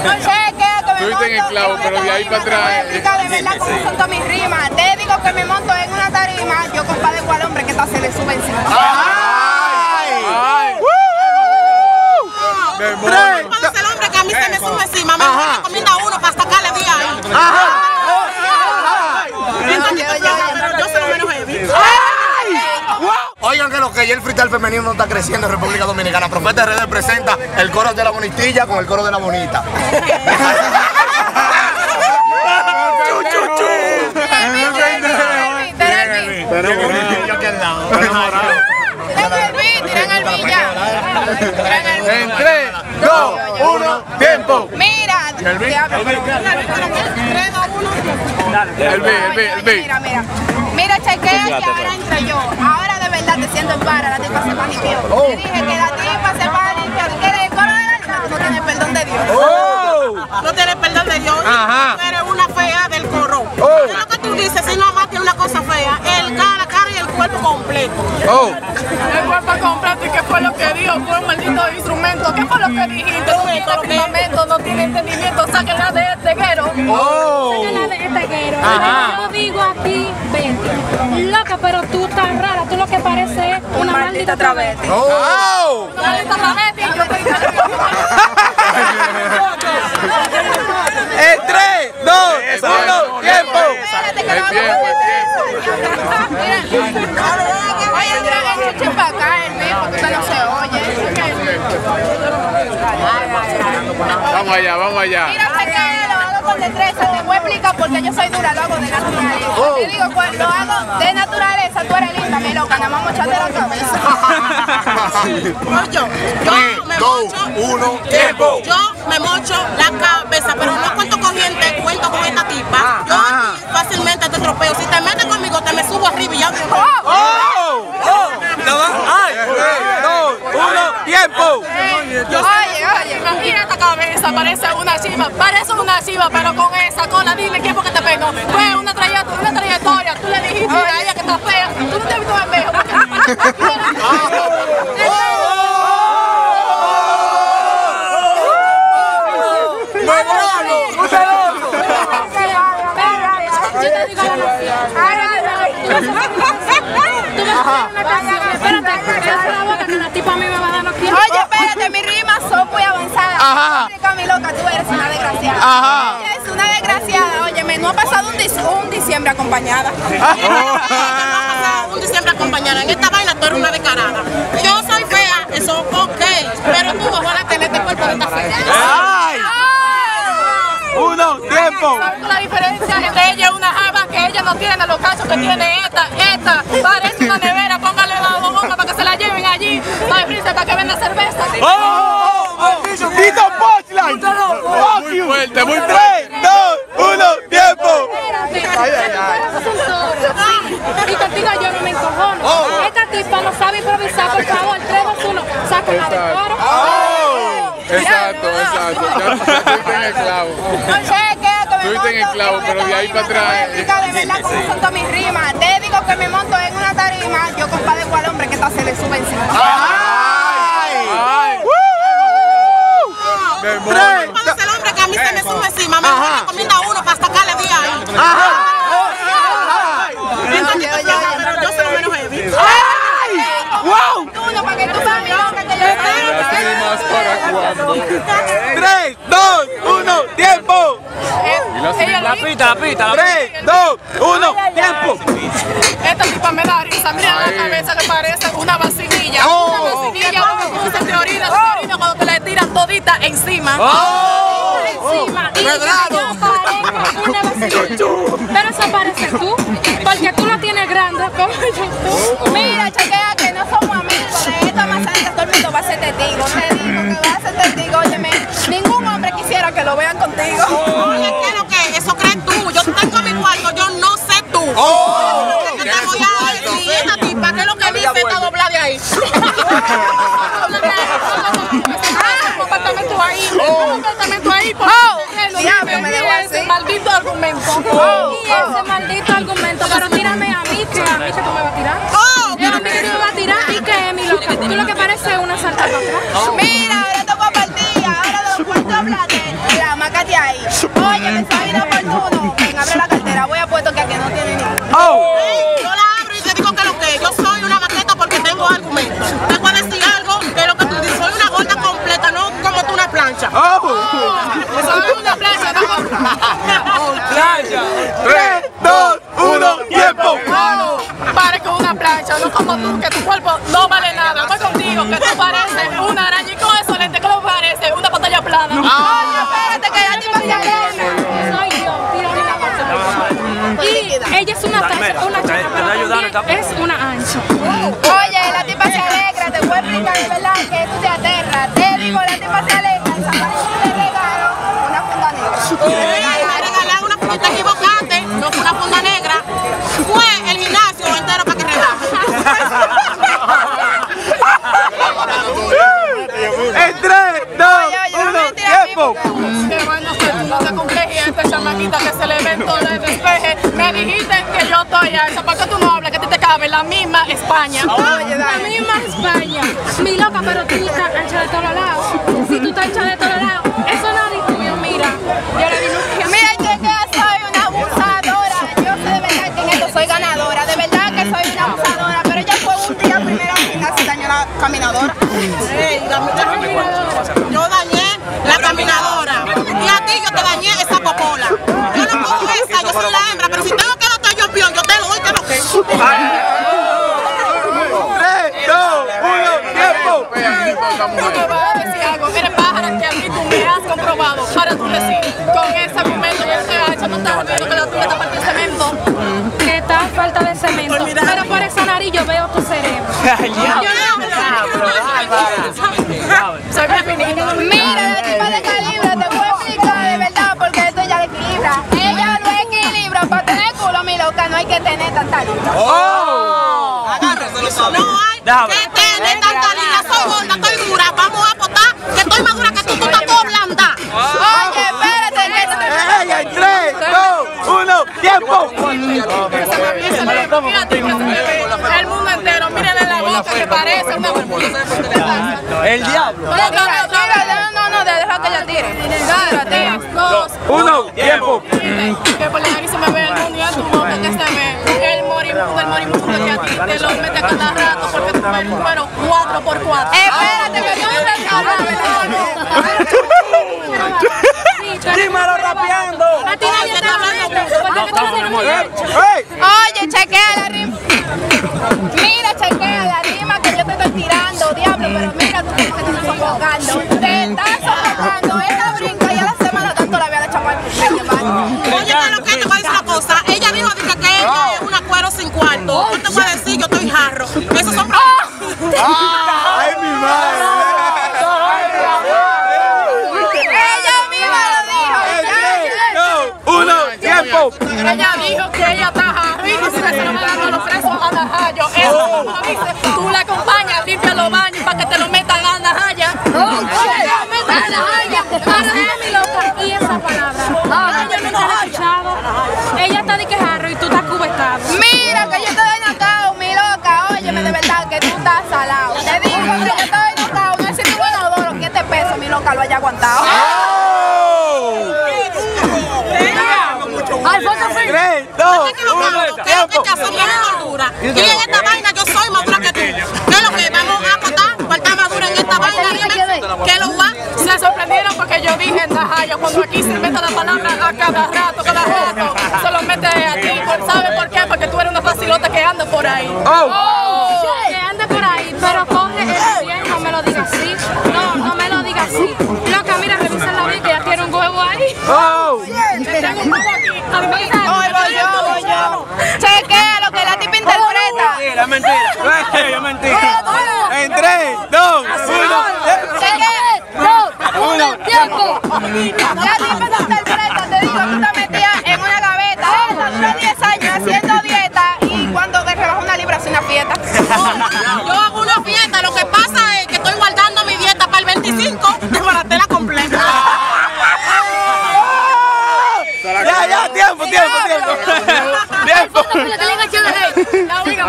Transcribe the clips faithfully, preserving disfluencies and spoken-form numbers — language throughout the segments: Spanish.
Tuviste en el clavo, pero de ahí para atrás. De verdad, como solto mis rimas. Te digo que me monto en una tarima, yo compadezco al hombre que está se le sube encima. ¡Ay! ¡Ay! Cuando es el hombre que a mí se me sube encima, me recomienda uno para sacarle de ahí. ¡Ajá! Yo soy lo menos heavy. Oigan que lo que ya el freestyle femenino no está creciendo en República Dominicana. Profeta R D presenta el coro de la bonitilla con el coro de la bonita. En tres, dos, uno, tiempo. Mira, el el mira, mira. Mira, chequea que ahora entro yo. Ahora de verdad te siento en para, la tipa se manipió. Te dije que la tipa se manipió. ¿Tú quieres el coro de la tipa? No tienes perdón de Dios. Oh. No tienes perdón de Dios. Ajá. Tú eres una fea del coro. Oh. Es lo que tú dices, si no más que una cosa fea, el cara, cara y el cuerpo completo. Oh. El cuerpo completo, ¿y qué fue lo que dijo? Fue un maldito instrumento. ¿Qué fue lo que dijiste? Los lamentos no tienen entendimiento. Sáquenla de este guero. Oh. Sáquenla de este guero. Ajá. Yo digo a ti, vente. Loca, pero tú tan rara. Tú lo que pareces es una maldita travesti. Oh. Una maldita travesti. En tres, dos, uno, tiempo. Espérate que no tiempo, tiempo. Vamos allá, vamos allá. Mira, chequea, lo hago con destreza, te voy a explicar porque yo soy dura, lo hago de naturaleza. Oh. Te digo, cuando hago de naturaleza, tú eres linda, me loca, nada más mochate la cabeza. Mocho, yo me mocho, tiempo. Yo me mocho la cabeza, pero no cuento corriente, cuento con esta tipa. Yo aquí fácilmente te atropello, si te metes conmigo, te me subo arriba y ya me voy. ¡Oh! ¡Oh! ¡Ay! ¡tres, dos, uno, tiempo! Oye, oye, mira esta cabeza, parece una chiva, parece una chiva, pero con esa cola, dile quién porque te pegó. Fue una trayectoria, una trayectoria, tú le dijiste a ella que está fea, tú no te has visto en espejo. Oye, espérate, mis rimas son muy avanzadas. Ajá. Mi loca, tú eres una desgraciada. Ajá. Ella es una desgraciada. Óyeme, no ha pasado un, un diciembre acompañada. Ah. No ha pasado un diciembre acompañada. En esta vaina tú eres una descarada. Yo soy fea, eso ok. Pero tú, ojalá tenés este cuerpo de esta fea. ¡Ay! ¡Uno, tiempo! ¿Sabes la diferencia entre ella y una java? Que ella no tiene los cachos que tiene esta. Esta parece una nevera. Póngale la bomba para que se la lleven allí. Ay, Frisa, para que venda cerveza. ¿Sí? ¡Oh! ¡Oh! ¡Tito Punchline! ¡Muy fuerte, muy fuerte! tres, dos, uno, ¡tiempo! ¡Ay, ay, ay! Y contigo yo no me encojono. Oh. Esta tipa no sabe improvisar, por favor. tres, dos, uno, sácala de coro. Oh. Exacto, exacto. Tuviste en el clavo. Tuviste en el clavo, pero de ahí para atrás. De verdad, como solto mis rimas. Te digo que me monto en una tarima, yo compadezco al hombre que está se le sube encima. ¡Ay! Cuando es el hombre que a mí se me sube encima, me recomienda uno para sacarle de ahí. ¡Ajá! Yo soy lo menos heavy. ¡Ay! ¡Wow! Uno para que tú veas mi loca que yo estoy. tres, dos, uno, tiempo. La pita, la pita. tres, dos, uno, tiempo. Esta tipa me da risa. Mira la cabeza que parece una vacinilla. Una vacinilla donde tú te orinas, te orinas cuando te la tiran todita encima. Encima. Y yo parezco una vacinilla. Pero eso pareces tú, porque tú la tienes grande como yo. Mira, chequea que no somos amigos. De esta masacre todo el mundo va a ser testigo. Te digo que va a ser testigo. Óyeme, ningún hombre quisiera que lo vean contigo. Eso crees tú, yo tengo mi cuarto, yo no sé tú. Oh, yo te voy a decir, esta tipa, ¿qué es lo que dice? Está doblada de ahí. Comportamiento ahí, comportamiento ahí, porque maldito argumento. Y ese maldito argumento, pero tírame a mí, que a mí que tú me vas a tirar. Oh, pero a mí que tú me vas a tirar y que mi loca, tú lo que parece es una salta para atrás. Mira, ahora toco partida, ahora los cuartos hablan de la Sácate ahí. Oye, me está bien oportuno. Ven, abre la cartera. Voy a puesto que aquí no tiene ni. ¡Oh! Hey, yo la abro y te digo que lo que yo soy una maqueta porque tengo argumentos. Te puedo decir algo de lo que tú dices. Soy una gorda completa, no como tú una plancha. ¡Oh! Oh, soy una plancha, no como una plancha. tres, dos, uno, tiempo. Pare con una plancha, no como tú, que tu cuerpo no vale nada. Voy contigo, que tú pareces una araña y con eso lente que lo parece una pantalla plana. No. ¡Oye, espérate, que ya te imaginé! Soy yo, tírame. Y ella es una plancha, una chica, pero también es una ancha. Oye, la tipa se alegra, te voy a explicar, es verdad que tú te aterras. Te digo, la tipa se alegra, y le regalo una funda negra. Y me regalaron una funda, te equivocaste, no fue una funda negra, fue el gimnasio entero para que relajes. En tres, dos, uno, tiempo. Qué bueno que tú no te complejes a esta chamaquita que se le ven todo el despeje. Me dijiste que yo estoy a eso, porque tú no hablas, que a ti te cabe la misma España. Oye, la misma España. Mi loca, pero tú estás ancha de todos lados. Si tú estás ancha de todos lados, eso no es tuyo, mira. Yo le digo que mira, yo que soy una abusadora. Yo sé de verdad que en esto soy ganadora. De verdad que soy una abusadora, pero ella fue un día primero al gimnasio y dañó la caminadora. Hey, la yo dañé la caminadora y a ti yo te dañé esa popola. Yo no puedo esa, yo soy la hembra, pero si tengo que botar yo pion, yo te lo doy, te lo que. tres, dos, uno, tiempo. Yo te voy a decir algo, eres pájara que aquí tú me has comprobado. Para tú decir, con ese argumento y ese hacha, no estás jodiendo que la tuya te partió el cemento. Que está en falta de cemento, pero por esa nariz yo veo tu cerebro. Yo soy feminista. Mira, la tipa de calibra, te voy a explicar de verdad porque esto ya equilibra. Ella lo equilibra, para tener culo, mi loca, no hay que tener tanta lina. ¡Oh! Agárrese, lo sabe. No hay que tener tanta lina, soy gorda, estoy dura, vamos a apostar que estoy más dura que tú, tú estás todo blanda. Oye, espérate, que ella en tres, dos, uno, tiempo. El mundo entero, mírale la boca que parece una burbuja. El diablo. No, no, deja que ella tire. tres, dos, uno, tiempo. Que por la nariz se me ve el mundo y a tu boca que se ve. El morimundo, el morimundo que a ti te lo metes cada rato porque tú eres el número cuatro por cuatro. Espérate, que yo no te dímelo rapeando. Oye, chequea la rima. Mira, chequea la rima que yo te estoy tirando, diablo, pero mira tú que te estás sofocando. Te estás sofocando, ella brinca y a la semana tanto la voy a la chapar. Oye, lo que te voy a decir una cosa, ella dijo que ella es una cuero sin cuarto. Yo te voy a decir, yo estoy jarro. Esos son... ¡Ay, mi madre! Ella dijo que ella está jarra y que si le están dando los presos a Najayo. Eso no lo dice. Tú la acompañas, limpia los baños para que te lo metan a Najaya. ¡Oye! ¡Metan a Najaya! ¡Para mi loca! Y esa palabra. Ella me está escuchando. Ella está de que jarro y tú estás cubetado. Mira que yo estoy nocao, mi loca. Óyeme, de verdad que tú estás salado. Te digo que yo estoy nocao. No existe buen odor o que este peso, mi loca, lo haya aguantado. tres, dos, uno, tiempo. Y en esta vaina yo soy más dura que tú. ¿Qué es lo que vamos a acotar? Falta madura en esta vaina. ¿Qué lo va? Se sorprendieron porque yo dije en Najayo. Cuando aquí se mete la palabra a cada rato, cada rato. Se lo mete a ti. ¿Sabes por qué? Porque tú eres una facilota que anda por ahí. ¡Oh! Que anda por ahí. Pero coge el bien, no me lo digas así. No, no me lo digas así. Loca, mira, revisa la vida, ya tiene un huevo ahí. ¡Oh! Tengo un huevo aquí. A mí chequea lo que la tipa interpreta. Mentira, mentira. No es que yo mentira. En tres, dos, uno. Chequea. uno, tiempo. La tipa interpreta. Te digo, tú te metías en una gaveta. Ella dura diez años haciendo dieta y cuando te rebajas una libra hace una fiesta. Yo hago una fiesta. Lo que pasa es que estoy guardando mi dieta para el veinticinco. Desbaraté la completa. Ya, ya, tiempo, tiempo, tiempo. ¡Tiempo! La última,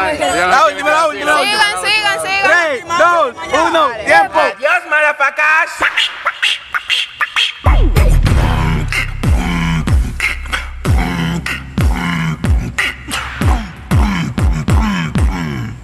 la última, la última. Sigan, sigan, sigan. tres, dos, uno, tiempo. Dios, mala pa' acá.